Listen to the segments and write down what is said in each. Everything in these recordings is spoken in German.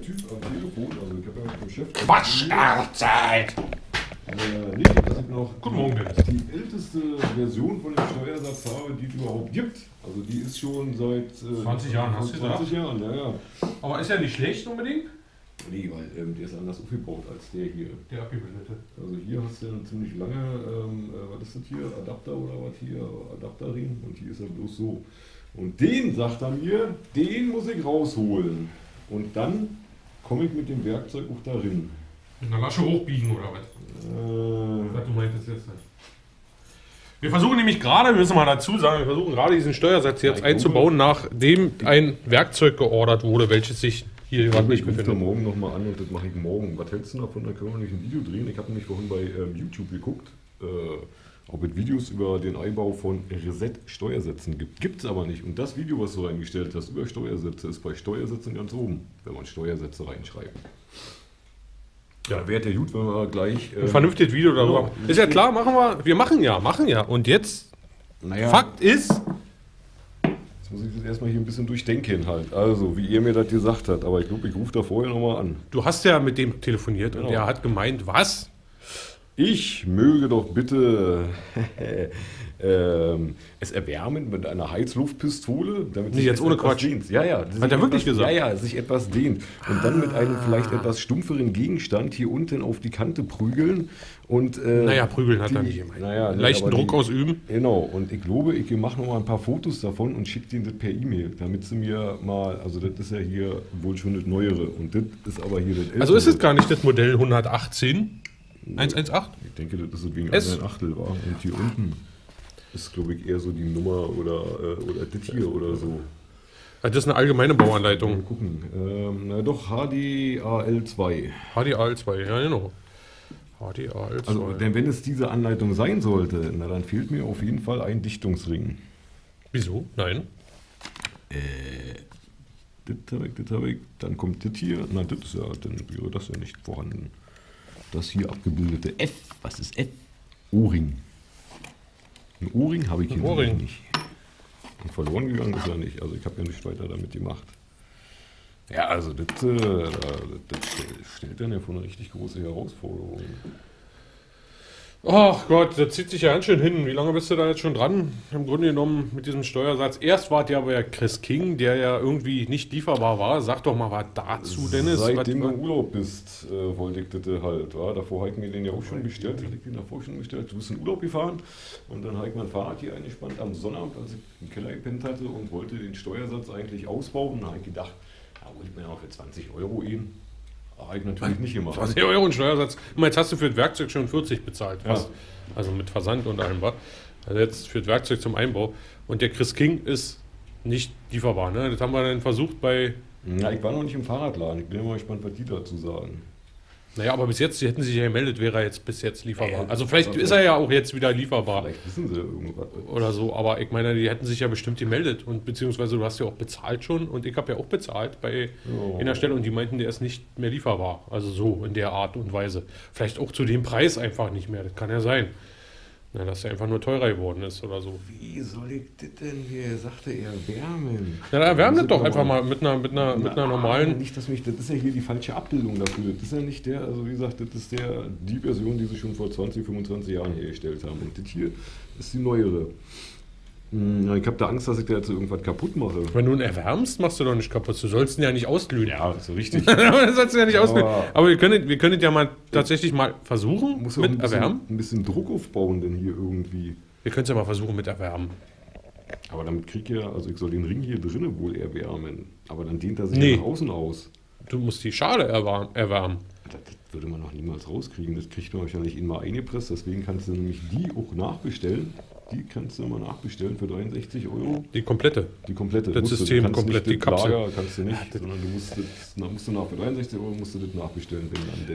der Typ am Telefon, also ich habe ja mit dem Chef... Quatsch-Erzeit! Nee, dass ich noch die älteste Version von dem Steuersatz habe, die es überhaupt gibt. Also die ist schon seit... 20 Jahren, hast du gesagt? 20 Jahren, ja, ja. Aber ist ja nicht schlecht unbedingt? Nee, weil der ist anders aufgebaut als der hier. Der abgebildete. Also hier hast du ja eine ziemlich lange, was ist das hier, Adapter oder was hier, Adapterring, und hier ist er bloß so. Und den, sagt er mir, den muss ich rausholen. Und dann komme ich mit dem Werkzeug auch darin. Mit einer Lasche hochbiegen oder was? Was du meintest jetzt nicht. Wir versuchen nämlich gerade, wir müssen mal dazu sagen, wir versuchen gerade diesen Steuersatz jetzt einzubauen, nachdem ein Werkzeug geordert wurde, welches sich hier überhaupt nicht befindet. Ich rufe morgen nochmal an und das mache ich morgen. Was hältst du davon? Da können wir nicht ein Video drehen. Ich habe nämlich vorhin bei YouTube geguckt, ob es Videos über den Einbau von Reset-Steuersätzen gibt. Gibt es aber nicht. Und das Video, was du reingestellt hast über Steuersätze, ist bei Steuersätzen ganz oben, wenn man Steuersätze reinschreibt. Ja, wäre ja gut, wenn wir gleich... ein vernünftiges Video darüber. Ist ja klar, machen wir. Wir machen ja. Und jetzt, naja, Fakt ist... Jetzt muss ich das erstmal hier ein bisschen durchdenken halt. Also, wie ihr mir das gesagt habt. Aber ich glaube, ich rufe da vorher nochmal an. Du hast ja mit dem telefoniert, genau. Und er hat gemeint, was? Ich möge doch bitte es erwärmen mit einer Heizluftpistole, damit sich jetzt ohne Quatsch dehnt. Ja, ja, hat er wirklich gesagt? Ja, ja, sich etwas dehnt. Und dann mit einem vielleicht etwas stumpferen Gegenstand hier unten auf die Kante prügeln. Und, naja, prügeln hat er nicht gemeint. Naja, leichten Druck ausüben. Genau, und ich glaube, ich mache noch mal ein paar Fotos davon und schicke denen das per E-Mail, damit sie mir mal, also das ist ja hier wohl schon das Neuere und das ist aber hier das Ältere. Also ist es gar nicht das Modell 118? 118? Ich denke, das ist wegen 1/8 war. Und hier unten ist, glaube ich, eher so die Nummer oder das hier oder so. Das ist eine allgemeine Bauanleitung. Mal gucken. Na doch, HDAL2. HDAL2, ja genau. HDAL2. Also, denn wenn es diese Anleitung sein sollte, na dann fehlt mir auf jeden Fall ein Dichtungsring. Wieso? Nein. Das habe ich. Dann kommt das hier. Na, das ist ja, dann wäre das ja nicht vorhanden. Das hier abgebildete F. Was ist F? O-Ring. Ein O-Ring habe ich hier nicht. Und verloren gegangen ist er nicht. Also ich habe ja nicht weiter damit gemacht. Ja, also das stellt dann ja vor eine richtig große Herausforderung. Ach Gott, das zieht sich ja ganz schön hin. Wie lange bist du da jetzt schon dran? Im Grunde genommen mit diesem Steuersatz. Erst war der aber ja Chris King, der ja irgendwie nicht lieferbar war. Sag doch mal was dazu, Dennis. Seitdem du im Urlaub bist, wollte ich das halt. Wa? Davor habe ich mir den ja auch schon bestellt. Du bist in den Urlaub gefahren und dann habe ich mein Fahrrad hier eingespannt am Sonnabend, als ich im Keller gepennt hatte und wollte den Steuersatz eigentlich ausbauen. Und da habe ich gedacht, da hole ich mir auch für 20 € ihn. Habe ich natürlich nicht gemacht. 20 € in Steuersatz. Jetzt hast du für das Werkzeug schon 40 bezahlt. Ja. Also mit Versand und allem. Also jetzt für das Werkzeug zum Einbau. Und der Chris King ist nicht lieferbar. Ne? Das haben wir dann versucht bei... Ja, ich war noch nicht im Fahrradladen. Ich bin immer gespannt, was die dazu sagen. Naja, aber bis jetzt, die hätten sich ja gemeldet, wäre er jetzt bis jetzt lieferbar. Also vielleicht ist er ja auch jetzt wieder lieferbar. Vielleicht wissen sie ja irgendwas. Oder so, aber ich meine, die hätten sich ja bestimmt gemeldet. Und beziehungsweise du hast ja auch bezahlt schon und ich habe ja auch bezahlt bei einer Stelle und die meinten, der ist nicht mehr lieferbar. Also so in der Art und Weise. Vielleicht auch zu dem Preis einfach nicht mehr, das kann ja sein. Na, dass er einfach nur teurer geworden ist oder so. Wie soll ich das denn hier? Sagte er, wärmen. Na, erwärmen das doch einfach mal mit einer normalen... Nicht, dass mich, das ist ja hier die falsche Abbildung dafür. Das ist ja nicht der, also wie gesagt, das ist die Version, die sie schon vor 20, 25 Jahren hergestellt haben. Und das hier ist die neuere. Ich habe da Angst, dass ich da jetzt irgendwas kaputt mache. Wenn du ihn erwärmst, machst du doch nicht kaputt. Du sollst ihn ja nicht ausglühen. Ja, das ist richtig. Du sollst ihn ja nicht ausglühen. Aber wir können ja mal tatsächlich mal versuchen mit Erwärmen. Ein bisschen Druck aufbauen denn hier irgendwie. Wir können es ja mal versuchen mit Erwärmen. Aber damit kriege ich ja, also ich soll den Ring hier drinnen wohl erwärmen. Aber dann dehnt er sich ja nach außen aus. Du musst die Schale erwärmen. Das würde man noch niemals rauskriegen. Das kriegt man wahrscheinlich immer eingepresst. Deswegen kannst du nämlich die auch nachbestellen. Die kannst du mal nachbestellen für 63 €. Die komplette? Die komplette. Das System komplett, die Kapsel. Lager kannst du nicht, sondern du musst für 63 € musst du das nachbestellen.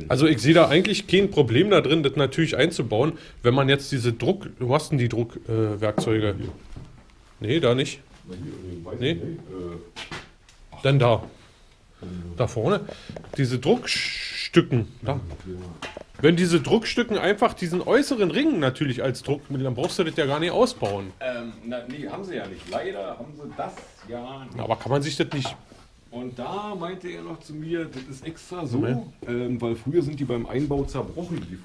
Also ich sehe da eigentlich kein Problem da drin, das natürlich einzubauen, wenn man jetzt diese Druck... Wo hast denn die Druckwerkzeuge? Nee, da nicht. Na hier, nee. Dann da. Da vorne. Diese Druckstücken. Da. Wenn diese Druckstücken einfach diesen äußeren Ring natürlich als Druckmittel, dann brauchst du das ja gar nicht ausbauen. Nee, haben sie ja nicht. Leider haben sie das ja nicht. Aber kann man sich das nicht Und da meinte er noch zu mir, das ist extra so, weil früher sind die beim Einbau zerbrochen, die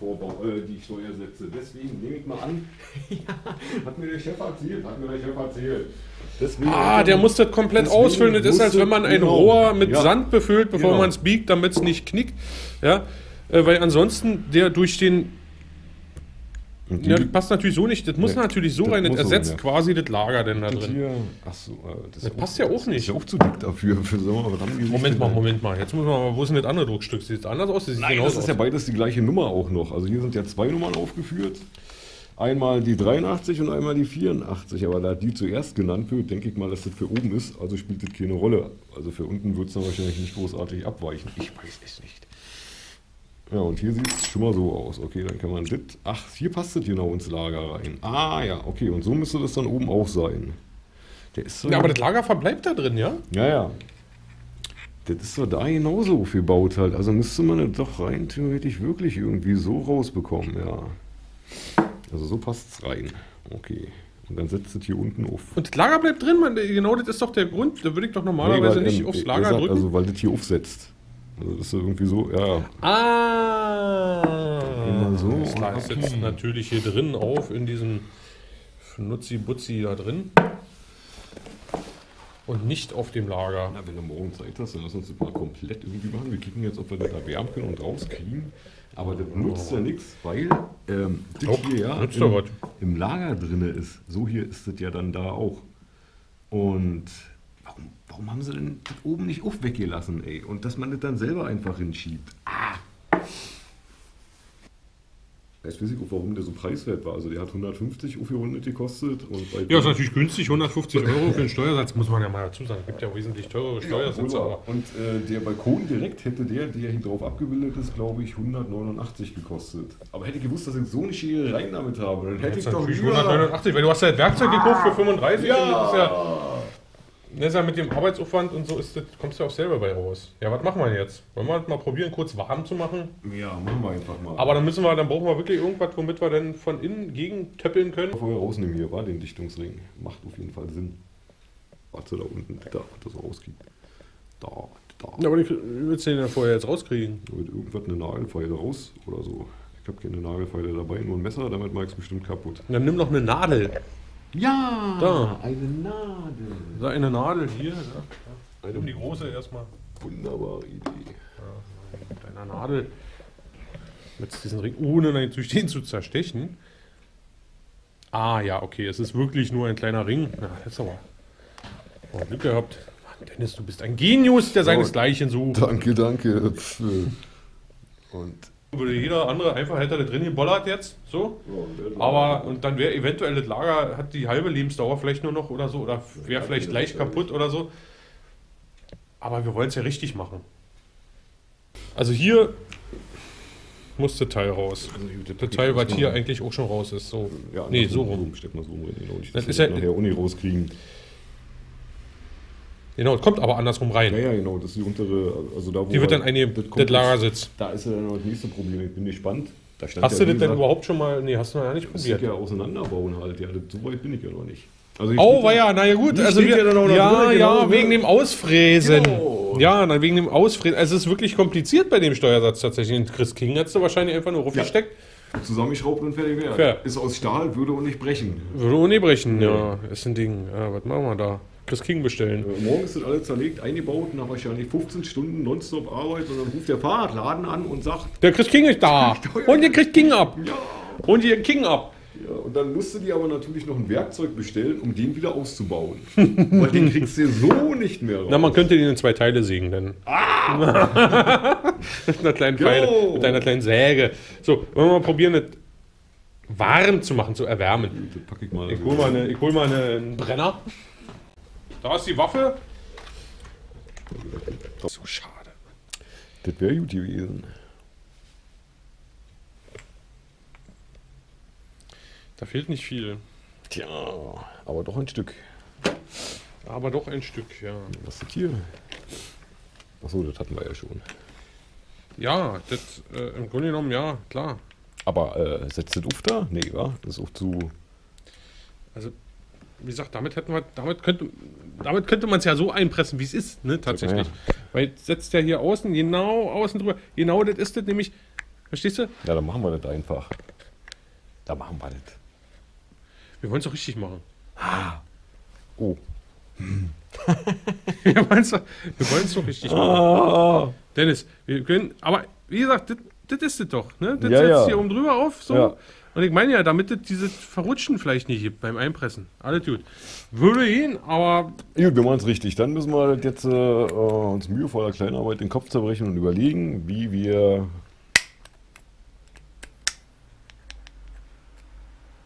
Steuersätze. Deswegen nehme ich mal an, hat mir der Chef erzählt, Deswegen der muss das komplett ausfüllen. Das ist, als wenn man ein Rohr mit Sand befüllt, bevor man es biegt, damit es nicht knickt. Ja? Weil ansonsten der durch den... Ja, das passt natürlich so nicht. Das muss natürlich so das rein. Das ersetzt quasi das Lager denn da drin. Achso, das passt ja auch nicht. Das ist auch zu dick dafür. Moment mal. Jetzt muss man mal, wo ist denn das andere Druckstück? Sieht es anders aus? Nein, das ist ja beides die gleiche Nummer auch noch. Also hier sind ja zwei Nummern aufgeführt. Einmal die 83 und einmal die 84. Aber da die zuerst genannt wird, denke ich mal, dass das für oben ist. Also spielt das keine Rolle. Also für unten wird es dann wahrscheinlich nicht großartig abweichen. Ich weiß es nicht. Ja, und hier sieht es schon mal so aus. Okay, dann kann man das... Ach, hier passt das genau ins Lager rein. Ah ja, okay. Und so müsste das dann oben auch sein. Der ist so aber das Lager verbleibt da drin, ja? Ja, ja. Das ist so da genauso gebaut halt. Also müsste man das doch rein theoretisch wirklich irgendwie so rausbekommen, ja. Also so passt es rein. Okay. Und dann setzt es hier unten auf. Und das Lager bleibt drin, man. Genau, das ist doch der Grund. Da würde ich doch normalerweise nicht aufs Lager drücken. Also weil das hier aufsetzt. Also das ist irgendwie so, ja. Ah! So. Das Lager sitzt natürlich hier drin auf, in diesem Schnutzi-Butzi da drin. Und nicht auf dem Lager. Na, wenn du morgen Zeit hast, dann lass uns das mal komplett irgendwie machen. Wir kicken jetzt, ob wir das erwärmen können und rauskriegen. Aber das nutzt ja nichts, weil das hier im Lager drin ist. So hier ist das ja dann da auch. Und... Warum haben sie denn das oben nicht auf weggelassen, ey? Und dass man das dann selber einfach hinschiebt. Jetzt weiß ich auch, warum der so preiswert war. Also der hat 150 aufgerundet gekostet. Und bei ist natürlich günstig, 150 Euro für den Steuersatz, muss man ja mal dazu sagen. Es gibt ja wesentlich teurere Steuersätze. Ja, und der Balkon direkt hätte der hier drauf abgebildet ist, glaube ich, 189 gekostet. Aber hätte ich gewusst, dass ich so eine Schere rein damit habe, dann hätte ich doch 189, weil du hast ja das Werkzeug gekauft für 35. Ja. Und das ist ja mit dem Arbeitsaufwand und so ist das, kommst du ja auch selber bei raus. Ja, was machen wir jetzt? Wollen wir mal probieren, kurz warm zu machen? Ja, machen wir einfach mal. Aber dann müssen wir, dann brauchen wir wirklich irgendwas, womit wir dann von innen gegentöppeln können. Vorher rausnehmen hier, war den Dichtungsring. Macht auf jeden Fall Sinn. Warte, da unten, da, das rauskriegt. Ja, aber ich willst du den dann vorher jetzt rauskriegen? Da wird irgendwas eine Nagelfeile raus oder so. Ich habe keine Nagelfeile dabei, nur ein Messer, damit mache ich es bestimmt kaputt. Dann nimm noch eine Nadel. Ja, da. Eine Nadel. Da eine Nadel hier. Ja. Um die große erstmal. Wunderbare Idee. Ja, mit einer Nadel. Jetzt diesen Ring, ohne natürlich den zu zerstechen. Ah ja, okay, es ist wirklich nur ein kleiner Ring. Na, jetzt aber. Oh, Glück gehabt. Mann, Dennis, du bist ein Genius, der seinesgleichen sucht. Danke, danke. Und... Würde jeder andere einfach hätte da drin gebollert jetzt, so. Ja, aber, und dann wäre eventuell das Lager, hat die halbe Lebensdauer vielleicht nur noch oder so, oder wäre vielleicht leicht kaputt oder so. Aber wir wollen es ja richtig machen. Also hier muss das Teil raus. Das Teil, was hier eigentlich auch schon raus ist. So. Ja, nee, so rum. Steck mal so rum. Das ist ja nachher Uni rauskriegen. Genau, es kommt aber andersrum rein. Ja, genau, das ist die untere, also da wo... Die wird dann eingehend, das Lagersitz. Da ist ja dann noch das nächste Problem, ich bin gespannt. Da stand hast ja, du das denn überhaupt schon mal, nee, hast du noch ja nicht probiert. Das ja auseinanderbauen halt, ja, so weit bin ich ja noch nicht. Also wegen dem Ausfräsen. Genau. Ja, dann wegen dem Ausfräsen, also es ist wirklich kompliziert bei dem Steuersatz tatsächlich. Den Chris King hättest du wahrscheinlich einfach nur raufgesteckt. Ja. Zusammengeschraubt und fertig wäre. Ja. Ist aus Stahl, würde auch nicht brechen. Würde auch nicht brechen, ja, ist ein Ding. Ja, was machen wir da? Chris King bestellen. Morgen ist das alles zerlegt, eingebaut, nach wahrscheinlich 15 Stunden nonstop Arbeit und dann ruft der Fahrradladen an und sagt: Der Chris King ist da! Und ihr kriegt King ab! Ja. Und ihr King ab! Ja, und dann musst du dir aber natürlich noch ein Werkzeug bestellen, um den wieder auszubauen. Weil den kriegst du so nicht mehr raus. Na, man könnte den in zwei Teile sägen dann. Mit einer kleinen Pfeile, mit einer kleinen Säge. So, wollen wir mal probieren, das warm zu machen, zu erwärmen. Das pack ich mal. Ich hol mal einen Brenner. Da ist die Waffe. So schade. Das wäre gut gewesen. Da fehlt nicht viel. Tja, aber doch ein Stück. Aber doch ein Stück, ja. Was ist das hier? Achso, das hatten wir ja schon. Ja, das im Grunde genommen, ja, klar. Aber setzt das auf da? Nee, wa? Das ist auch zu... Also... wie gesagt, damit könnte man es ja so einpressen, wie es ist, ne, tatsächlich. Ja. Weil setzt ja hier außen, genau außen drüber, genau das ist das nämlich, verstehst du? Ja, dann machen wir das einfach. Da machen wir das. Wir wollen es doch richtig machen. Ah. Oh. wir wollen es doch richtig machen. Ah. Dennis, wir können, aber wie gesagt, das ist es doch, ne? Das setzt hier oben drüber auf, so. Ja. Und ich meine ja, damit es dieses Verrutschen vielleicht nicht gibt beim Einpressen. Alles gut. Würde ihn, aber... Gut, wir machen es richtig. Dann müssen wir jetzt uns mühevoller Kleinarbeit den Kopf zerbrechen und überlegen, wie wir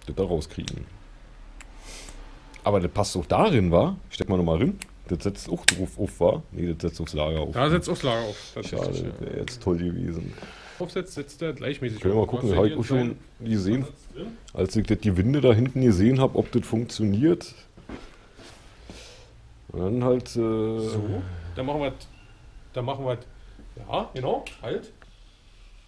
das da rauskriegen. Aber das passt auch darin, wa? Steck mal nochmal rein. Das setzt auch drauf auf, wa? Nee, das setzt aufs Lager auf. Da setzt aufs Lager auf. Schade, das wäre jetzt toll gewesen. Aufsetzt, setzt er gleichmäßig. Können wir mal gucken, habe ich auch schon gesehen, als ich das Gewinde da hinten gesehen habe, ob das funktioniert. Und dann halt. So, dann machen wir es. Ja, genau, halt.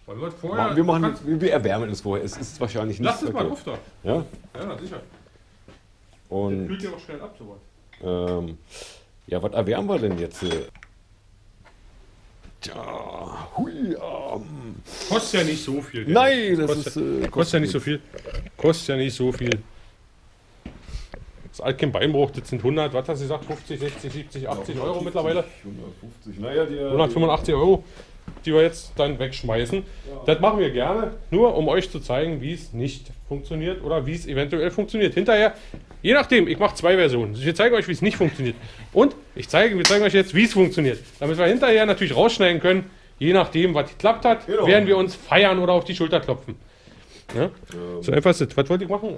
Wollen wir es vorher? Wir erwärmen es vorher. Es ist wahrscheinlich nicht. Lass es mal drauf da. Ja? Ja, sicher. Und. Das kühlt ja auch schnell ab, sowas. Ja, was erwärmen wir denn jetzt? Tja, hui, kostet ja nicht so viel. Dennis. Nein, das kostet, kostet ja nicht so viel. Kostet ja nicht so viel. Das ist halt kein Beinbruch, das sind 100, was hast du gesagt, 50, 60, 70, 80 ja, 150, Euro mittlerweile. 150, naja, die, 185 Euro, die wir jetzt dann wegschmeißen. Ja. Das machen wir gerne, nur um euch zu zeigen, wie es nicht funktioniert oder wie es eventuell funktioniert. Hinterher, je nachdem, ich mache zwei Versionen. Ich zeige euch, wie es nicht funktioniert. Und wir zeigen euch jetzt, wie es funktioniert. Damit wir hinterher natürlich rausschneiden können, je nachdem, was geklappt hat, genau, werden wir uns feiern oder auf die Schulter klopfen. Ja? So einfach ist das. Was wollte ich machen?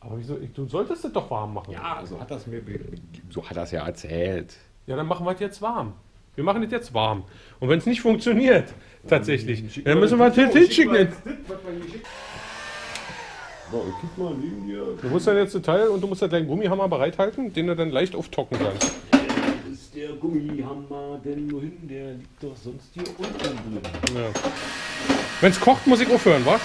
Aber wieso? Du solltest es doch warm machen. Ja, so hat das ja erzählt. Ja, dann machen wir es jetzt warm. Wir machen das jetzt warm. Und wenn es nicht funktioniert, tatsächlich, dann müssen wir es hinschicken. Du musst dann jetzt ein Teil und du musst dann deinen Gummihammer bereithalten, den du dann leicht auftocken kannst. Ja, ist der Gummihammer denn wohin? Der liegt doch sonst hier unten drin. Ja. Wenn es kocht, muss ich aufhören, wa?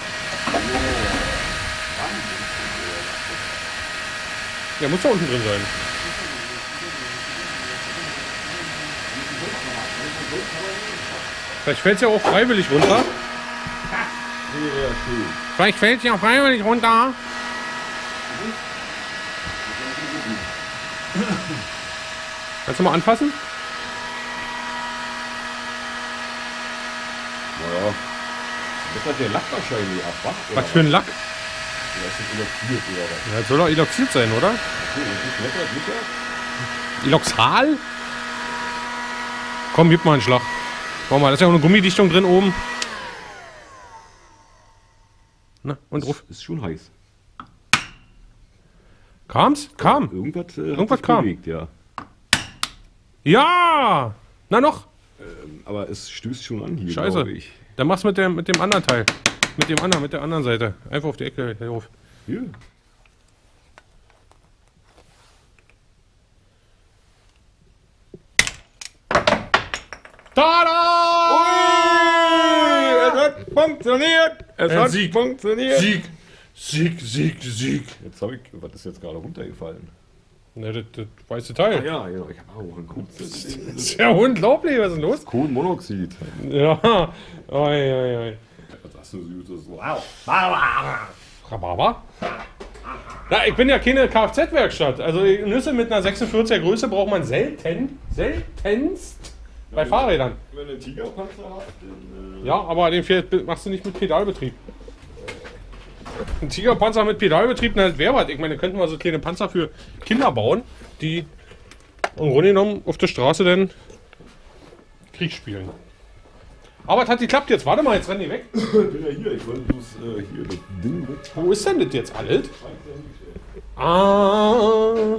Der muss da unten drin sein. Vielleicht fällt es ja auch freiwillig runter. Vielleicht fällt es ja auch freiwillig runter. Kannst du mal anfassen? Naja. Das hat der Lack wahrscheinlich ab. Was für ein Lack? Ja, das soll doch eloxiert sein, oder? Eloxal? Komm, gib mal einen Schlag. Schau mal, da ist ja auch eine Gummidichtung drin oben. Na, und ruf. Ist schon heiß. Kam's? Kam. Irgendwas kam. Bewegt, ja. Ja! Na noch! Aber es stößt schon an hier. Scheiße. Ich. Dann mach's mit dem anderen Teil. Mit der anderen Seite. Einfach auf die Ecke drauf. Ja. Tada! Ui! Es hat funktioniert! Es hat funktioniert! Sieg! Sieg, Sieg, Sieg! Jetzt hab ich. Was ist jetzt gerade runtergefallen? Na, das weiße Teil. Ah, ja, genau. Ich habe auch einen Kopf. Das ist ja unglaublich, was ist denn los? Kohlenmonoxid. Ja. Oi, oi, oi. Das ist süßes. Wow. Rhabarber? Na, ich bin ja keine Kfz-Werkstatt. Also Nüsse mit einer 46er Größe braucht man seltenst bei Fahrrädern. Wenn du einen Tigerpanzer hast, dann... Ja, aber den Fiat machst du nicht mit Pedalbetrieb. Ein Tigerpanzer mit Pedalbetrieb, na, das wäre was. Ich meine, könnten wir so kleine Panzer für Kinder bauen, die im Grunde genommen auf der Straße dann Krieg spielen. Aber es hat geklappt jetzt. Warte mal, jetzt renn die weg. Ich bin ja hier, ich wollte bloß hier das Ding weg. Wo ist denn das jetzt alles? Ah.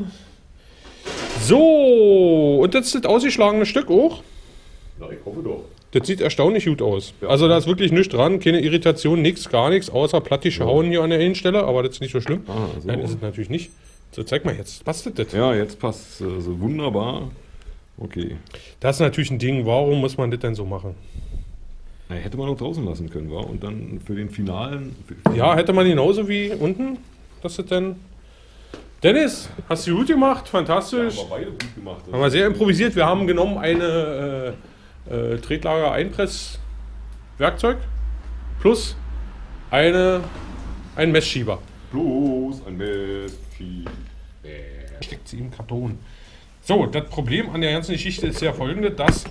So, und jetzt das ausgeschlagene Stück auch. Na, ich hoffe doch. Das sieht erstaunlich gut aus. Ja. Also da ist wirklich nichts dran, keine Irritation, nichts, gar nichts, außer plattische Hauen hier an der Innenstelle, aber das ist nicht so schlimm. Ah, so. Nein, ist es natürlich nicht. So, zeig mal, jetzt passt das. Ja, jetzt passt es also wunderbar. Okay. Das ist natürlich ein Ding, warum muss man das denn so machen? Na, hätte man auch draußen lassen können, war? Und dann für den finalen... Ja, hätte man genauso wie unten, dass das dann Dennis, hast du gut gemacht, fantastisch. Ja, haben wir beide gut gemacht. Haben wir sehr improvisiert. Wir haben genommen eine Tretlager-Einpress-Werkzeug plus einen Messschieber. Plus ein Messschieber. Steckt sie im Karton. So, das Problem an der ganzen Geschichte ist ja folgendes, dass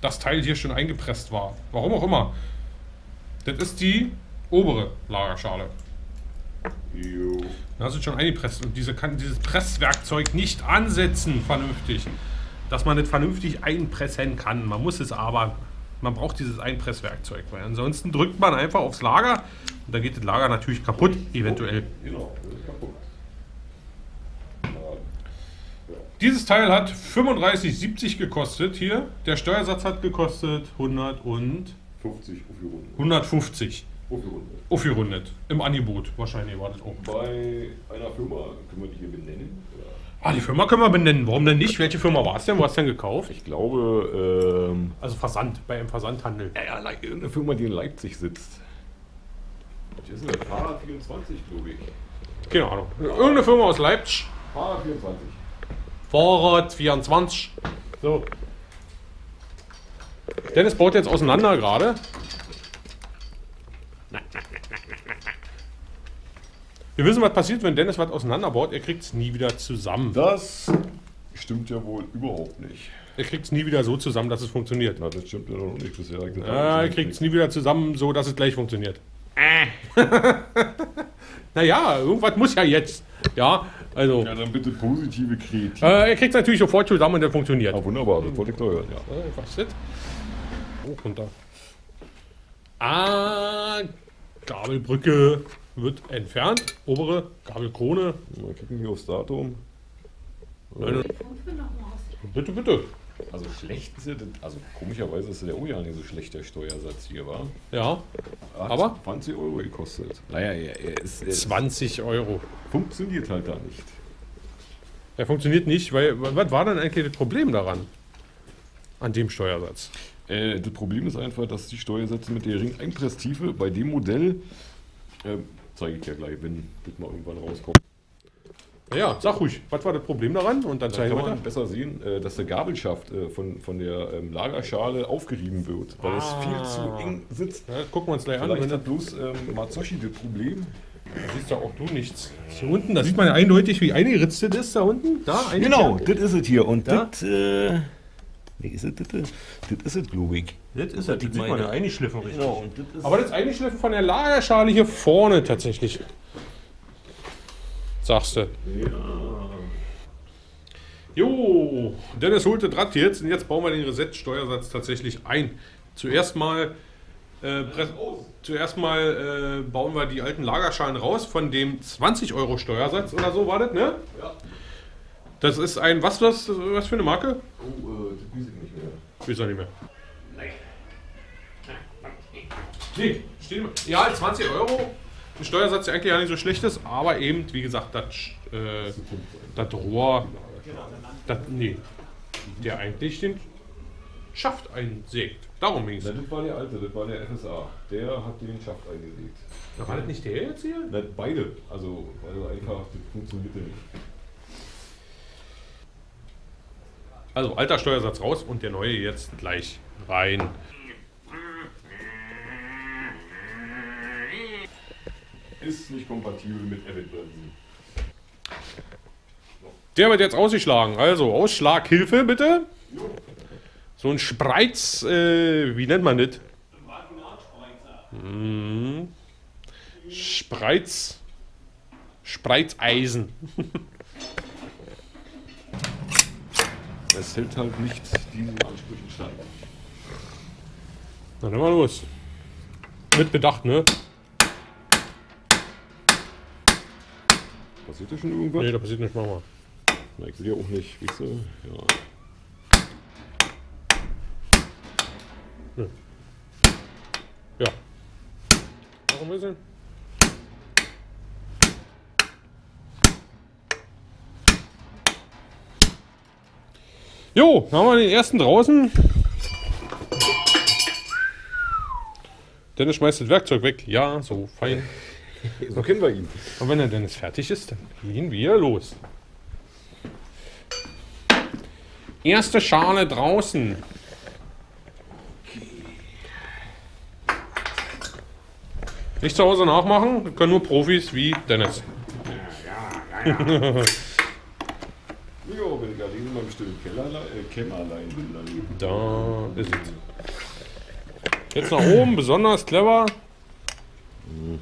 das Teil hier schon eingepresst war. Warum auch immer. Das ist die obere Lagerschale. Jo. Da ist es schon eingepresst und diese kann dieses Presswerkzeug nicht ansetzen vernünftig. Dass man nicht vernünftig einpressen kann. Man muss es aber, man braucht dieses Einpresswerkzeug, weil ansonsten drückt man einfach aufs Lager und dann geht das Lager natürlich kaputt, eventuell. Genau, kaputt. Dieses Teil hat 35,70 gekostet hier. Der Steuersatz hat gekostet 150. 150. Aufgerundet. Aufgerundet. Im Angebot wahrscheinlich war das auch. Bei einer Firma können wir die hier benennen? Oder? Ah, die Firma können wir benennen. Warum denn nicht? Welche Firma war es denn? Wo hast du denn gekauft? Ich glaube. Also Versand, bei einem Versandhandel. Ja, ja, eine Firma, die in Leipzig sitzt. Das ist eine Fahrer 24, glaube ich. Keine Ahnung. Irgendeine Firma aus Leipzig. Fahrer 24. Fahrrad 24. So. Dennis baut jetzt auseinander gerade. Wir wissen, was passiert, wenn Dennis was auseinanderbaut. Er kriegt es nie wieder zusammen. Das stimmt ja wohl überhaupt nicht. Er kriegt es nie wieder so zusammen, dass es funktioniert. Na, das stimmt ja noch nicht bisher. Er kriegt es nie wieder zusammen, so dass es gleich funktioniert. Naja, irgendwas muss ja jetzt. Ja, also. Ja, dann bitte positive Kritik. Er kriegt es natürlich sofort zusammen und dann funktioniert. Ah, wunderbar, das wollte ich doch hören. Ja. Was ist das? Hoch runter. Ah, Gabelbrücke wird entfernt. Obere Gabelkrone. Mal gucken hier aufs Datum. Bitte, bitte. Also schlecht ist ja, also komischerweise ist ja der Ojan nicht so schlecht, der Steuersatz hier war. Ja, aber 20 Euro gekostet. Naja, er ist... 20 Euro. Funktioniert halt da nicht. Er funktioniert nicht, weil... Was war denn eigentlich das Problem daran? An dem Steuersatz? Das Problem ist einfach, dass die Steuersätze mit der geringen Einpresstiefe bei dem Modell... zeige ich ja gleich, wenn das mal irgendwann rauskommt. Ja, sag ruhig, was war das Problem daran? Und dann zeigen wir weiter. Besser sehen, dass der Gabelschaft von der Lagerschale aufgerieben wird, weil es viel zu eng sitzt. Ja, gucken wir uns gleich an. Wenn das bloß Matsushi das Problem. Da siehst ja auch du nichts. Hier unten, da sieht man ja eindeutig, wie eingeritzt das ist da unten. Da, genau, das ist es hier. Und das ist es, glaube ich. Das ist es, das sieht man ja eingeschliffen richtig. Genau. Und das ist aber das Eingeschliffen von der Lagerschale hier vorne tatsächlich. Sagst du. Ja. Jo, Dennis holte Draht jetzt und jetzt bauen wir den Reset-Steuersatz tatsächlich ein. Zuerst mal bauen wir die alten Lagerschalen raus von dem 20 Euro Steuersatz oder so, war das, ne? Ja. Das ist ein, was für eine Marke? Oh, das weiß ich nicht mehr. Weiß auch nicht mehr. Nein. Nee, stehen wir. Ja, 20 Euro. Ein Steuersatz, der eigentlich ja nicht so schlecht ist, aber eben, wie gesagt, das Rohr, nee, der eigentlich den Schaft einsägt. Darum ging es. Das war der alte, das war der FSA. Der hat den Schaft eingesägt. Da war das nicht der jetzt hier? Das beide, also einfach, das funktionierte nicht. Also alter Steuersatz raus und der neue jetzt gleich rein. Ist nicht kompatibel mit Eventbremsen. Der wird jetzt ausgeschlagen. Also Ausschlaghilfe bitte. So ein Spreiz, wie nennt man das? Spreizeisen. Es hält halt nicht diesen Ansprüchen stand. Dann nehmen wir los. Mit Bedacht, ne? Passiert da schon irgendwas? Ne, da passiert nicht, mach mal. Na, ich sehe ja auch nicht, weißt du? Ja. Ne. Ja. Noch ein bisschen. Jo, haben wir den ersten draußen. Dennis schmeißt das Werkzeug weg. Ja, so fein. So kennen wir ihn. Und wenn er dann fertig ist, dann gehen wir los. Erste Schale draußen. Nicht zu Hause nachmachen, das können nur Profis wie Dennis. Ja. Jo, wenn ich allein in meinem stillen Kämmer allein bin, dann... Da ist es. Jetzt nach oben, besonders clever. Mhm.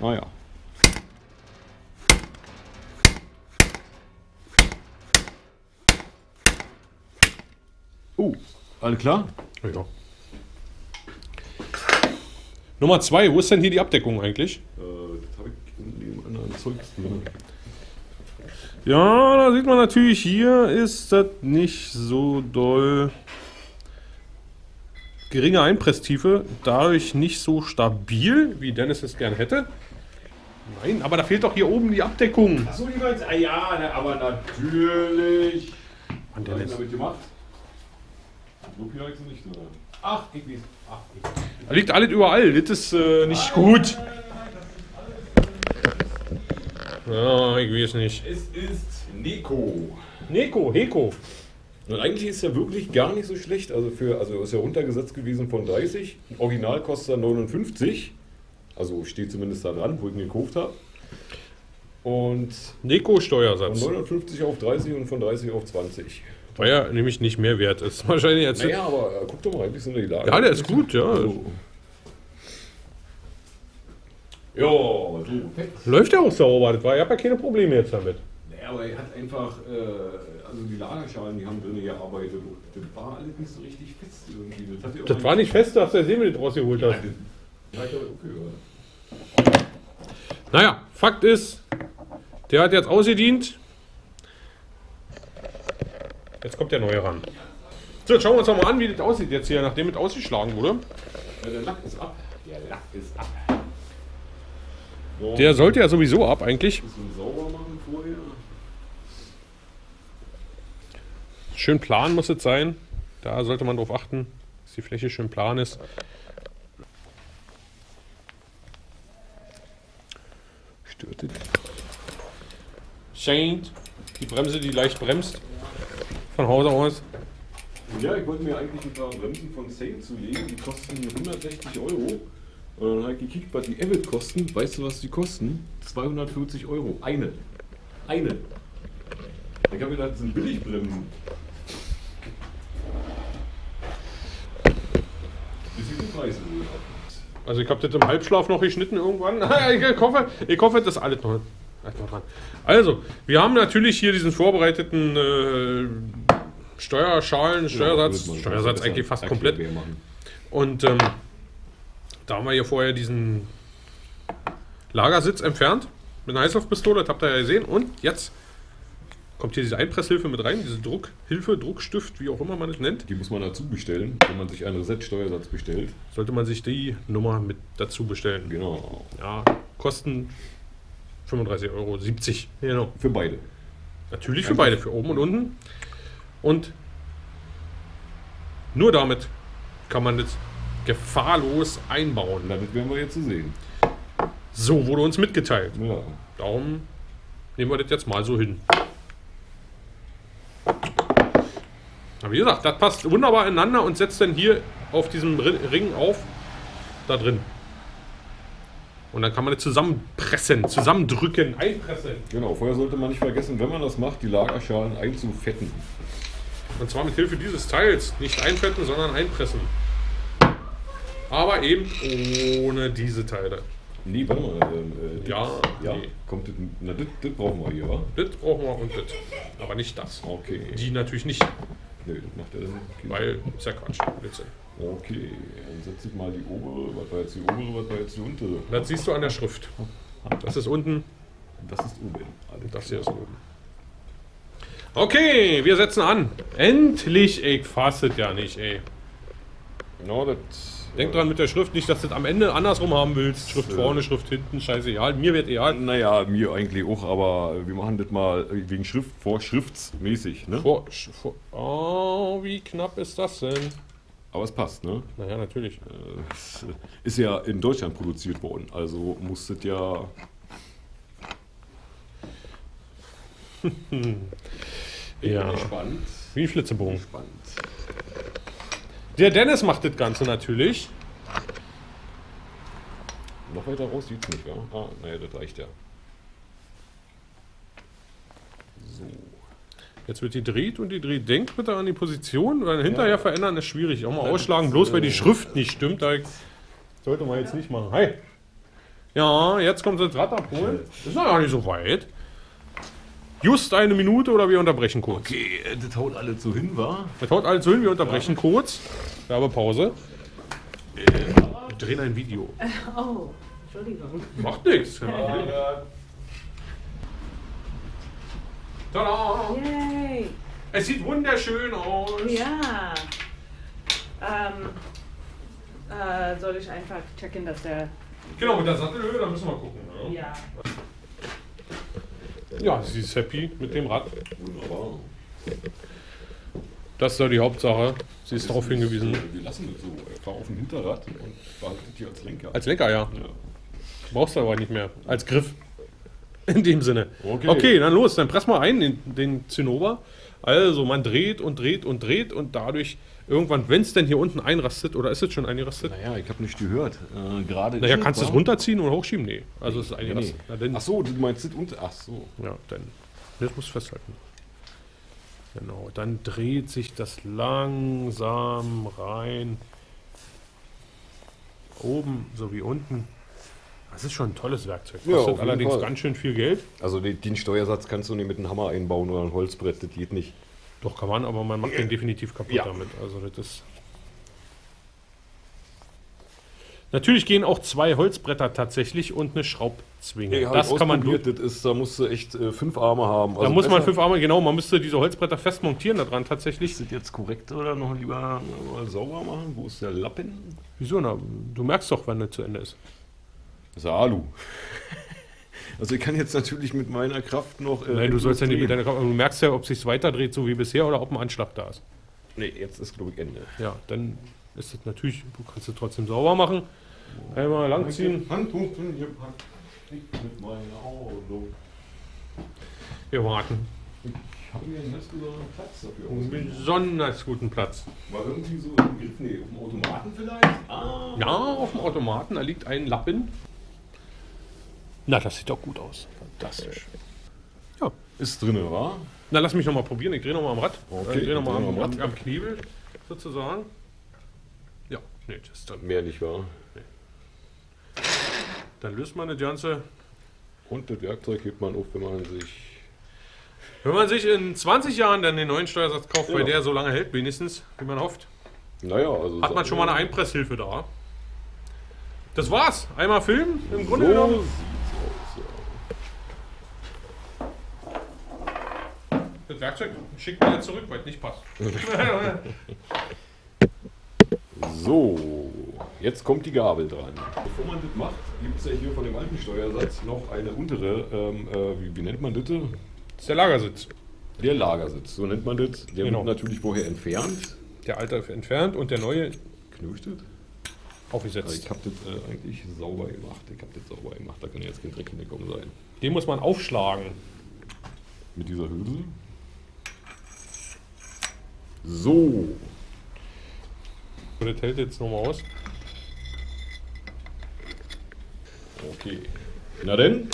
Ah ja. Alle klar? Ja. Nummer 2, wo ist denn hier die Abdeckung eigentlich? Das habe ich in dem anderen Zeug drin. Ja, da sieht man natürlich, hier ist das nicht so doll. Geringe Einpresstiefe, dadurch nicht so stabil, wie Dennis es gern hätte. Nein, aber da fehlt doch hier oben die Abdeckung. Achso, jeweils, ah ja, aber natürlich. Mann, Dennis. Was hat er damit gemacht? Nicht, oder? Ach, ich weiß. Da liegt alles überall, das ist nicht gut. Ja, ich weiß nicht. Es ist Neko. Neko, Heko. Und eigentlich ist er wirklich gar nicht so schlecht. Also ist ja runtergesetzt gewesen von 30. Original kostet er 59. Also steht zumindest da dran, wo ich ihn gekauft habe. Und Neko-Steuersatz. Von 59 auf 30 und von 30 auf 20. Weil er nämlich nicht mehr wert ist. Wahrscheinlich jetzt. Naja, aber guck doch mal, eigentlich sind die Lage. Ja, der ist gut, ja. Also. Jo, du. Läuft ja auch sauber, das war. Ich habe ja keine Probleme jetzt damit. Naja, aber er hat einfach, also die Lagerschalen, die haben drin gearbeitet. Das war alles nicht so richtig fest irgendwie. Das war nicht fest, dass der Säbel das rausgeholt hat. Ja, ich habe okay, oder? Naja, Fakt ist, der hat jetzt ausgedient. Jetzt kommt der neue ran. So, jetzt schauen wir uns mal an, wie das aussieht jetzt hier, nachdem es ausgeschlagen wurde. Ja, der Lack ist ab. Der Lack ist ab. So. Der sollte ja sowieso ab eigentlich. Bisschen sauber machen vorher. Schön plan muss es sein. Da sollte man drauf achten, dass die Fläche schön plan ist. Stört es. Scheint. Die Bremse, die leicht bremst. Von Hause aus? Ja, ich wollte mir eigentlich ein paar Bremsen von Sale zulegen, die kosten 160 €. Und dann habe ich gekickt, was die Avid kosten. Weißt du, was die kosten? 240 €. Eine. Eine. Ich habe gedacht, das sind Billigbremsen. Wie sieht der Preis wohl ab? Also ich habe das im Halbschlaf noch geschnitten irgendwann. Ich hoffe, das ist alles noch. Also, wir haben natürlich hier diesen vorbereiteten Steuersatz eigentlich fast komplett. Und da haben wir hier vorher diesen Lagersitz entfernt mit einer Heißluftpistole, das habt ihr ja gesehen. Und jetzt kommt hier diese Einpresshilfe mit rein, diese Druckhilfe, Druckstift, wie auch immer man es nennt. Die muss man dazu bestellen, wenn man sich einen Reset-Steuersatz bestellt. Sollte man sich die Nummer mit dazu bestellen. Genau. Ja, Kosten... 35,70 €. Genau. Für beide. Natürlich für beide, für oben und unten. Und nur damit kann man das gefahrlos einbauen. Damit werden wir jetzt zu sehen. So wurde uns mitgeteilt. Ja. Darum nehmen wir das jetzt mal so hin. Aber wie gesagt, das passt wunderbar ineinander und setzt dann hier auf diesem Ring auf, da drin. Und dann kann man das zusammenpressen, zusammendrücken, einpressen. Genau, vorher sollte man nicht vergessen, wenn man das macht, die Lagerschalen einzufetten. Und zwar mit Hilfe dieses Teils. Nicht einfetten, sondern einpressen. Aber eben ohne diese Teile. Nee, warte mal. Nee. Kommt das, na, das brauchen wir hier, wa? Das brauchen wir und das. Aber nicht das. Okay. Die natürlich nicht. Nee, das macht er dann. Okay. Weil, ist ja Quatsch. Blödsinn. Okay, dann setze ich mal die obere, was war jetzt die obere, was war jetzt die untere. Das siehst du an der Schrift. Das ist unten. Das ist oben. Das hier ist oben. Okay, wir setzen an. Endlich, ich fasse es ja nicht, ey. Genau, das... Denk dran mit der Schrift, nicht, dass du das am Ende andersrum haben willst. Schrift vorne, Schrift hinten, scheißegal. Mir wird egal. Naja, mir eigentlich auch, aber wir machen das mal wegen Schrift vorschriftsmäßig, ne? Oh, wie knapp ist das denn? Aber es passt, ne? Naja, natürlich. Es ist ja in Deutschland produziert worden, also musstet ja... ja. Spannend. Wie Flitzebogen. Spannend. Der Dennis macht das Ganze natürlich. Noch weiter raus sieht es nicht, ja? Ah, naja, das reicht ja. So. Jetzt wird die dreht und die dreht. Denkt bitte an die Position, weil hinterher verändern ist schwierig. Auch mal ausschlagen, bloß weil die Schrift nicht stimmt. Sollte man jetzt nicht machen. Hi! Ja, jetzt kommt das Rad abholen. Ist ja gar nicht so weit. Just eine Minute oder wir unterbrechen kurz. Okay, das haut alles so hin, wa? Das haut alles so hin, wir unterbrechen kurz. Werbepause. Wir drehen ein Video. Oh, Entschuldigung. Macht nichts. Tada! Yay. Es sieht wunderschön aus. Ja. Soll ich einfach checken, dass der... Genau, mit der Sattelhöhe, da müssen wir gucken. Ne? Ja. Ja, sie ist happy mit dem Rad. Wunderbar. Das ist ja die Hauptsache. Sie ist darauf hingewiesen. Wir lassen das so. Er war auf dem Hinterrad und behaltet die als Lenker. Als Lenker, ja. Brauchst du aber nicht mehr. Als Griff. In dem Sinne. Okay, okay, dann los. Dann press mal ein den Zinnober. Also man dreht und dreht und dreht und dadurch irgendwann, wenn es denn hier unten einrastet, oder ist es schon eingerastet? Naja, ich habe nicht gehört. Gerade. Naja, kannst du es runterziehen oder hochschieben? Nee. Also es ist eingerastet. Nee. Ach so, du meinst es unter. Ach so. Ja, dann. Das musst du festhalten. Genau, dann dreht sich das langsam rein. Oben sowie unten. Das ist schon ein tolles Werkzeug. Kostet ja, allerdings ganz schön viel Geld. Also den Steuersatz kannst du nicht mit einem Hammer einbauen oder ein Holzbrett, das geht nicht. Doch, kann man, aber man macht den definitiv kaputt damit. Also das ist natürlich gehen auch zwei Holzbretter tatsächlich und eine Schraubzwinge. Ja, das kann man durch. Da musst du echt 5 Arme haben. Also da muss man 5 Arme, genau. Man müsste diese Holzbretter fest montieren daran tatsächlich. Ist das jetzt korrekt oder noch lieber sauber machen? Wo ist der Lappen? Wieso? Na, du merkst doch, wann das zu Ende ist. Das ist ja Alu. Also ich kann jetzt natürlich mit meiner Kraft noch... Nein, du sollst ja nicht mit deiner Kraft... Du merkst ja, ob es sich weiterdreht, so wie bisher, oder ob ein Anschlag da ist. Nee, jetzt ist, glaube ich, Ende. Ja, dann ist das natürlich... Du kannst es trotzdem sauber machen. Einmal langziehen. Handtuch drin gepackt. Nicht mit meinen Augen. Wir warten. Ich habe hier einen ganz besonderen Platz dafür. Einen besonders guten Platz. War irgendwie so im Griff? Nee, auf dem Automaten vielleicht? Ah. Ja, auf dem Automaten. Da liegt ein Lappen. Na, das sieht doch gut aus. Fantastisch. Ja. Ist drin, wa? Na, lass mich nochmal probieren. Ich drehe nochmal am Rad. Okay, ich drehe nochmal am Rad, am Knebel sozusagen. Ja, nee, das ist dann... Mehr nicht, wa? Nee. Dann löst man das Ganze. Und das Werkzeug hebt man auf, wenn man sich... Wenn man sich in 20 Jahren dann den neuen Steuersatz kauft, weil der so lange hält, wenigstens, wie man hofft. Naja, also... Hat man schon mal eine Einpresshilfe da. Das war's. Einmal filmen, im Grunde genommen. Das Werkzeug schickt man jetzt zurück, weil es nicht passt. So, jetzt kommt die Gabel dran. Bevor man das macht, gibt es ja hier von dem alten Steuersatz noch eine untere, wie nennt man das? Das ist der Lagersitz. Der Lagersitz, so nennt man das. Der wird natürlich vorher entfernt. Der alte entfernt und der neue knüchtet. Aufgesetzt. Ich habe das eigentlich sauber gemacht. Ich habe das sauber gemacht. Da kann jetzt kein Dreck hingekommen sein. Den muss man aufschlagen. Mit dieser Hülse. So. Das hält jetzt nochmal aus. Okay. Na denn?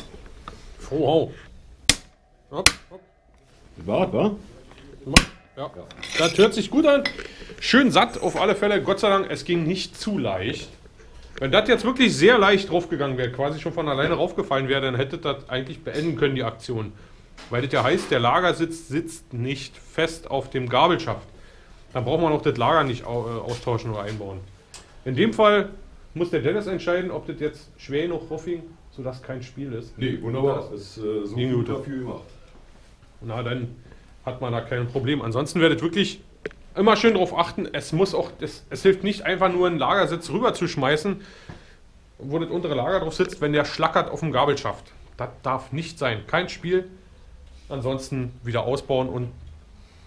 Frohau. Hopp, hopp. Das war's, wa? Ja. Das hört sich gut an. Schön satt auf alle Fälle. Gott sei Dank, es ging nicht zu leicht. Wenn das jetzt wirklich sehr leicht draufgegangen wäre, quasi schon von alleine raufgefallen wäre, dann hätte das eigentlich beenden können, die Aktion. Weil das ja heißt, der Lagersitz sitzt nicht fest auf dem Gabelschaft. Dann braucht man auch das Lager nicht austauschen oder einbauen. In dem Fall muss der Dennis entscheiden, ob das jetzt schwer genug raufging, sodass kein Spiel ist. Nee, wunderbar. Das ist so gut dafür gemacht. Na, dann hat man da kein Problem. Ansonsten wäre das wirklich... Immer schön darauf achten, es muss auch, es hilft nicht einfach nur einen Lagersitz rüberzuschmeißen, wo das untere Lager drauf sitzt, wenn der schlackert auf dem Gabelschaft. Das darf nicht sein. Kein Spiel. Ansonsten wieder ausbauen und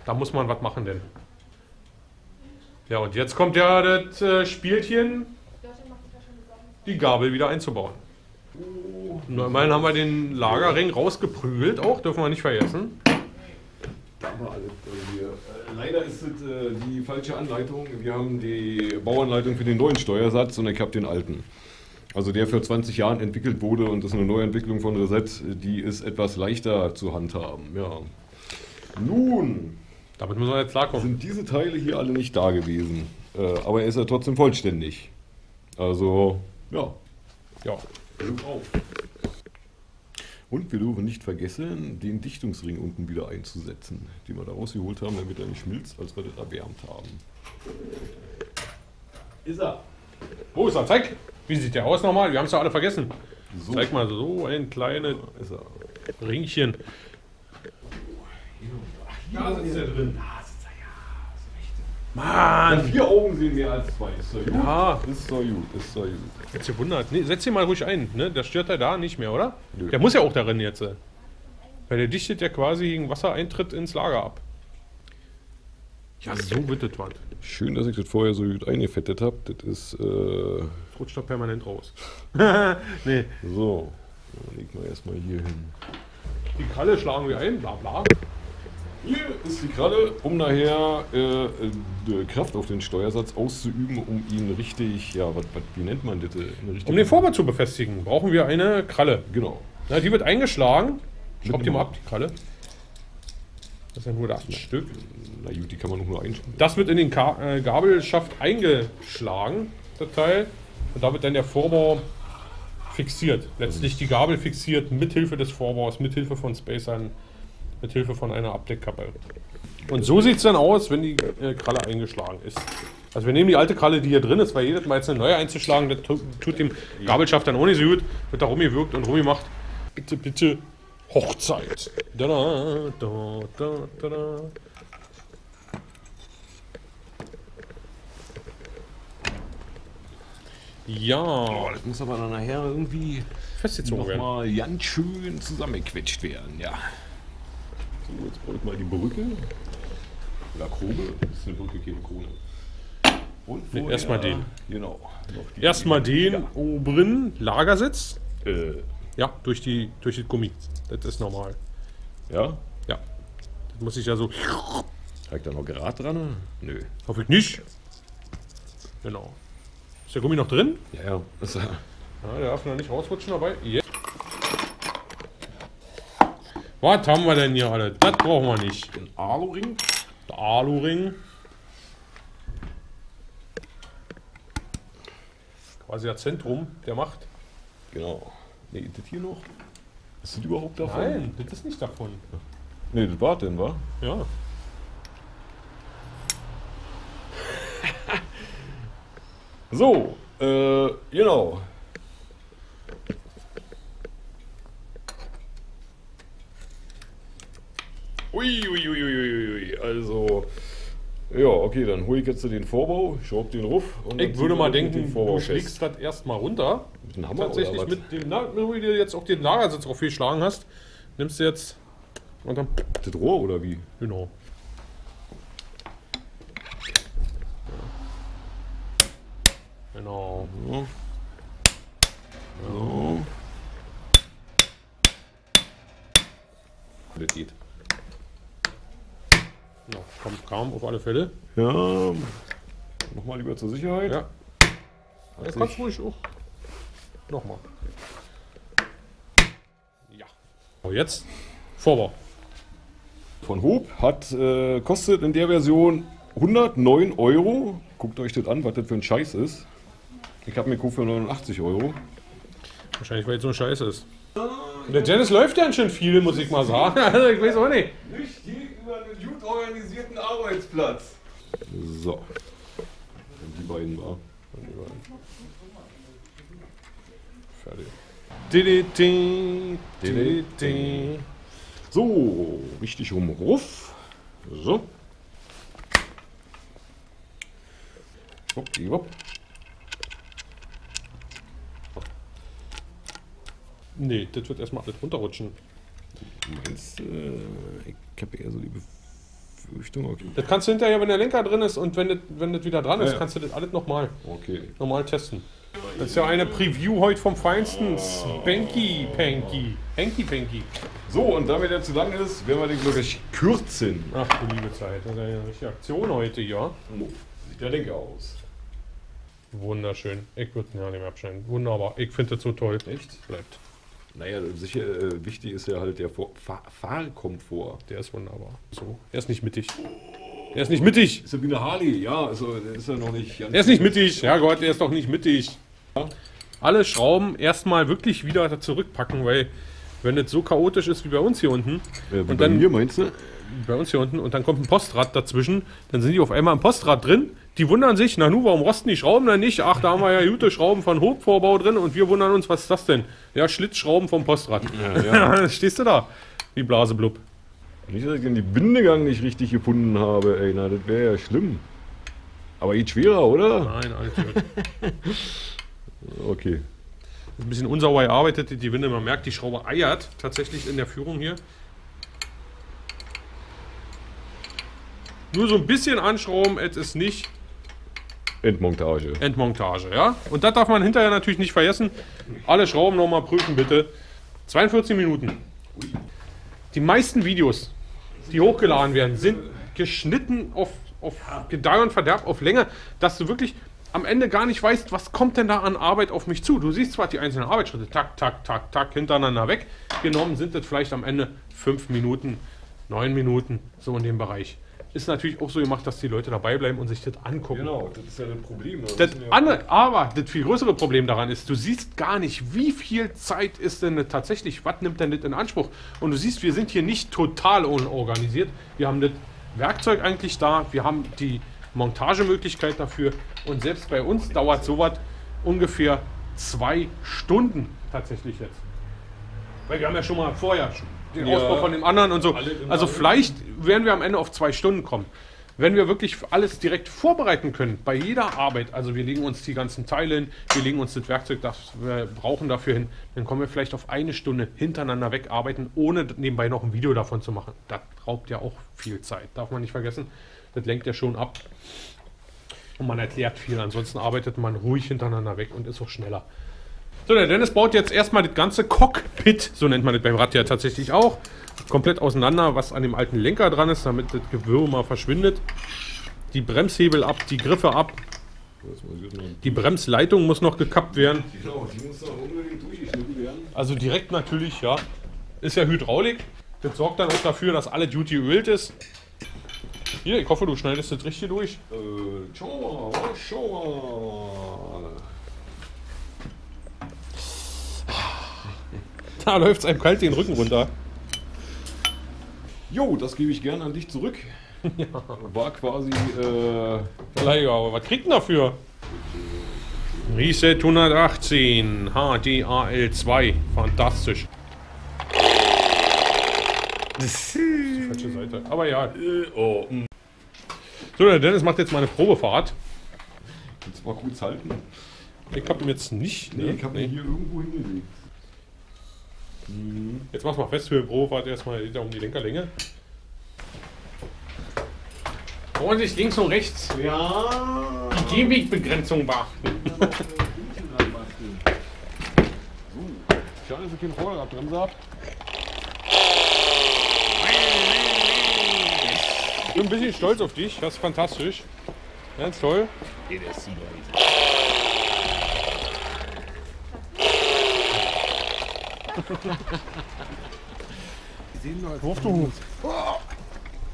da muss man was machen denn. Ja, und jetzt kommt ja das Spielchen, die Gabel wieder einzubauen. Na, immerhin haben wir den Lagerring rausgeprügelt auch, dürfen wir nicht vergessen. Leider ist es die falsche Anleitung. Wir haben die Bauanleitung für den neuen Steuersatz und ich habe den alten. Also der für 20 Jahren entwickelt wurde und das ist eine Neuentwicklung von Reset, die ist etwas leichter zu handhaben. Ja. Nun, damit müssen wir jetzt klarkommen. Sind diese Teile hier alle nicht da gewesen, aber er ist ja trotzdem vollständig. Also, ja. Ja. Und wir dürfen nicht vergessen, den Dichtungsring unten wieder einzusetzen, den wir da rausgeholt haben, damit er nicht schmilzt, als wir das erwärmt haben. Ist er? Wo ist er? Zeig! Wie sieht der aus nochmal? Wir haben es ja alle vergessen. So. Zeig mal, so ein kleines Ringchen. Da sitzt er drin. Da sitzt er, ja. Das rechte. Mann! Ja, 4 Augen sehen mehr als 2. Ist so gut. Ja. Ist so gut, ist so gut. Jetzt gewundert. Ne, setz ihn mal ruhig ein, ne? Der stört er da nicht mehr, oder? Nö. Der muss ja auch darin jetzt. Weil der dichtet ja quasi gegen Wassereintritt ins Lager ab. Ja, so wird das was. Schön, dass ich das vorher so gut eingefettet habe. Das ist. Rutscht doch permanent raus. Nee. So, dann legen wir erstmal hier hin. Die Kralle schlagen wir ein, bla bla. Hier ist die Kralle, um nachher Kraft auf den Steuersatz auszuüben, um ihn richtig, ja, wie nennt man das? Um den Vorbau zu befestigen, brauchen wir eine Kralle. Genau. Na, die wird eingeschlagen. Schraubt die mal ab, die Kralle. Das sind nur 8 Stück. Na gut, die kann man noch nur einschlagen. Das wird in den Gabelschaft eingeschlagen, das Teil. Und da wird dann der Vorbau fixiert. Letztlich die Gabel fixiert, mithilfe des Vorbaus, mithilfe von Spacern. Mit Hilfe von einer Abdeckkappe. Und so sieht es dann aus, wenn die Kralle eingeschlagen ist. Also wir nehmen die alte Kralle, die hier drin ist, weil jedes Mal jetzt eine neue einzuschlagen, das tut dem Gabelschaft dann ohne so gut, wird da rumgewirkt und rumgemacht. Bitte, bitte, Hochzeit. Da, da, da, da, da. Ja, das muss aber dann nachher irgendwie festgezogen werden. Nochmal ganz schön zusammengequetscht werden, ja. Jetzt brauche ich mal die Brücke. Oder Krone. Das ist eine Brücke, keine Krone. Und nee, erstmal den. Genau. Erstmal den ja. Oberen Lagersitz. Ja, durch das Gummi. Das ist normal. Ja? Ja. Das muss ich ja so. Zeigt da noch Gerät dran? Nö. Hoffe ich nicht. Genau. Ist der Gummi noch drin? Ja, ja. Ja, der darf noch nicht rausrutschen dabei. Yeah. Was haben wir denn hier alle? Das brauchen wir nicht. Den Aluring. Der Aluring. Quasi das Zentrum der Macht. Genau. Ne, das hier noch? Ist das überhaupt davon? Nein, das ist nicht davon. Ne, das war denn, wa? Ja. So, genau. Uiuiuiui, also, ja, okay, dann hole ich jetzt den Vorbau, schraub den ruf und ich würde mal denken, du schlägst das erstmal runter. Mit dem Hammer tatsächlich oder was? Mit dem, wo du jetzt auch den Lagersitz drauf geschlagen hast, nimmst du jetzt und dann das Rohr oder wie? Genau. Genau. Ja. So. Das geht. Ja, kommt kaum auf alle Fälle. Ja, nochmal lieber zur Sicherheit. Ja, ja, kannst ruhig auch. Nochmal. Ja. Aber jetzt Vorbau. Von Hoop hat, kostet in der Version 109 Euro. Guckt euch das an, was das für ein Scheiß ist. Ich habe mir gekauft für 89 Euro. Wahrscheinlich, weil es so ein Scheiß ist. Der Dennis läuft ja schon viel, muss ich mal sagen. Also, ich weiß auch nicht. Nicht gegenüber einem gut organisierten Arbeitsplatz. So. Die beiden war. Fertig. So, richtig rum. Ruff. So. Hoppdiwupp. Nee, das wird erstmal alles runterrutschen. Meinst du, ich habe eher so die Befürchtung, okay. Das kannst du hinterher, wenn der Lenker drin ist und wenn das wieder dran ist, ja. Kannst du das alles nochmal normal testen. Das ist ja eine Preview heute vom Feinsten. Spanky Panky. Hanky Panky. So, und da mir der zu lang ist, werden wir den gleich kürzen. Ach du liebe Zeit, das ist ja eine richtige Aktion heute, ja. Sieht der Lenker aus. Wunderschön. Ich würde den ja nicht mehr abschneiden. Wunderbar. Ich finde das so toll. Echt? Bleibt. Naja, sicher wichtig ist ja halt der Fahrkomfort. Der ist wunderbar. So, er ist nicht mittig. Er ist nicht mittig! Ist ja wie eine Harley, ja, also der ist ja noch nicht... Er ist nicht mittig! Ja Gott, er ist doch nicht mittig! Ja. Alle Schrauben erstmal wirklich wieder zurückpacken, weil wenn es so chaotisch ist wie bei uns hier unten... und bei mir meinst du? Bei uns hier unten, und dann kommt ein Postrad dazwischen, dann sind die auf einmal im Postrad drin, die wundern sich, na nu, warum rosten die Schrauben denn nicht? Ach, da haben wir ja gute Schrauben von Hochvorbau drin und wir wundern uns, was ist das denn? Ja, Schlitzschrauben vom Postrad. Ja. Stehst du da, wie Blaseblub. Nicht, dass ich den Bindegang nicht richtig gefunden habe, ey, na, das wäre ja schlimm. Aber geht schwerer, oder? Nein, alles gut. Okay. Ein bisschen unsauber gearbeitet, die Winde, man merkt, die Schraube eiert tatsächlich in der Führung hier. Nur so ein bisschen anschrauben, es ist nicht... Endmontage. Endmontage, ja. Und das darf man hinterher natürlich nicht vergessen. Alle Schrauben nochmal prüfen, bitte. 42 Minuten. Die meisten Videos, die hochgeladen werden, sind geschnitten auf Gedeih und Verderb, auf Länge, dass du wirklich am Ende gar nicht weißt, was kommt denn da an Arbeit auf mich zu. Du siehst zwar die einzelnen Arbeitsschritte, tak, tak, tak, tak, hintereinander weg. Genommen sind das vielleicht am Ende 5 Minuten, 9 Minuten, so in dem Bereich. Ist natürlich auch so gemacht, dass die Leute dabei bleiben und sich das angucken. Genau, das ist ja das Problem. Aber das viel größere Problem daran ist, du siehst gar nicht, wie viel Zeit ist denn tatsächlich, was nimmt denn das in Anspruch? Und du siehst, wir sind hier nicht total unorganisiert. Wir haben das Werkzeug eigentlich da, wir haben die Montagemöglichkeit dafür und selbst bei uns dauert sowas ungefähr 2 Stunden tatsächlich jetzt. Weil wir haben ja schon mal vorher den Ausbau von dem anderen und so. Also vielleicht werden wir am Ende auf 2 Stunden kommen. Wenn wir wirklich alles direkt vorbereiten können, bei jeder Arbeit, also wir legen uns die ganzen Teile hin, wir legen uns das Werkzeug, das wir brauchen dafür hin, dann kommen wir vielleicht auf 1 Stunde hintereinander wegarbeiten, ohne nebenbei noch ein Video davon zu machen. Das raubt ja auch viel Zeit, darf man nicht vergessen. Das lenkt ja schon ab und man erklärt viel. Ansonsten arbeitet man ruhig hintereinander weg und ist auch schneller. So, der Dennis baut jetzt erstmal das ganze Cockpit, so nennt man das beim Rad ja tatsächlich auch, komplett auseinander, was an dem alten Lenker dran ist, damit das Gewirr mal verschwindet. Die Bremshebel ab, die Griffe ab, die Bremsleitung muss noch gekappt werden. Genau, die muss noch unbedingt durchgeschnitten werden. Also direkt natürlich, ja, ist ja Hydraulik. Das sorgt dann auch dafür, dass alle Duty geölt ist. Hier, ich hoffe, du schneidest das richtig durch. Schau mal. Da läuft es einem kalt den Rücken runter. Jo, das gebe ich gerne an dich zurück. Ja. War quasi... Verleiher, aber was kriegt denn dafür? Reset 118 HDAL2. Fantastisch. Das ist die falsche Seite. Aber ja. So, der Dennis macht jetzt mal eine Probefahrt. Kannst du mal kurz halten? Ich hab ihn jetzt nicht. Nee, ich hab ihn hier irgendwo hingelegt. Jetzt mach's mal fest für den Probefahrt erstmal um die Lenkerlänge. Vorsicht, links und rechts. Ja. Die Gehwegbegrenzung beachten. Schade, dass ich keinen Vorderradbremse hab. Ich bin ein bisschen stolz auf dich, das ist fantastisch. Ganz toll. Wurftuch. Oh,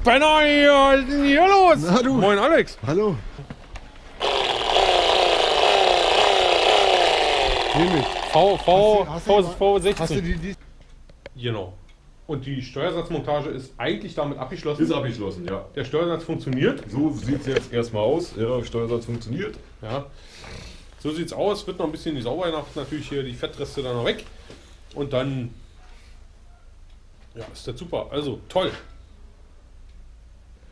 beinahe hier los. Na, du. Moin Alex. Hallo. V16. Hast du die? Genau. Und die Steuersatzmontage ist eigentlich damit abgeschlossen. Ist abgeschlossen, ja. Der Steuersatz funktioniert. So sieht es jetzt erstmal aus. Ja, Steuersatz funktioniert. Ja. So sieht's aus. Wird noch ein bisschen die Saubernacht natürlich hier die Fettreste dann noch weg. Und dann, ja, ist das super. Also, toll.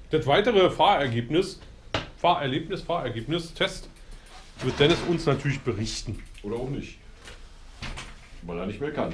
Das weitere Fahrergebnis, Test, wird Dennis uns natürlich berichten. Oder auch nicht, weil er nicht mehr kann.